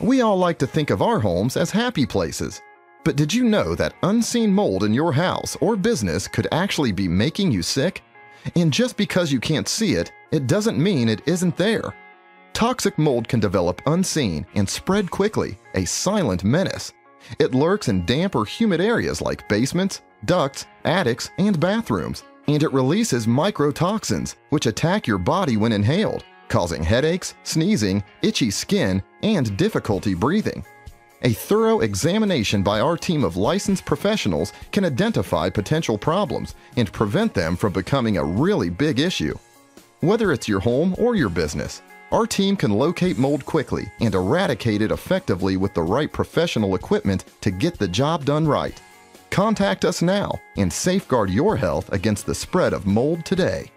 We all like to think of our homes as happy places, but did you know that unseen mold in your house or business could actually be making you sick? And just because you can't see it, it doesn't mean it isn't there. Toxic mold can develop unseen and spread quickly, a silent menace. It lurks in damp or humid areas like basements, ducts, attics, and bathrooms, and it releases microtoxins, which attack your body when inhaled, causing headaches, sneezing, itchy skin, and difficulty breathing. A thorough examination by our team of licensed professionals can identify potential problems and prevent them from becoming a really big issue. Whether it's your home or your business, our team can locate mold quickly and eradicate it effectively with the right professional equipment to get the job done right. Contact us now and safeguard your health against the spread of mold today.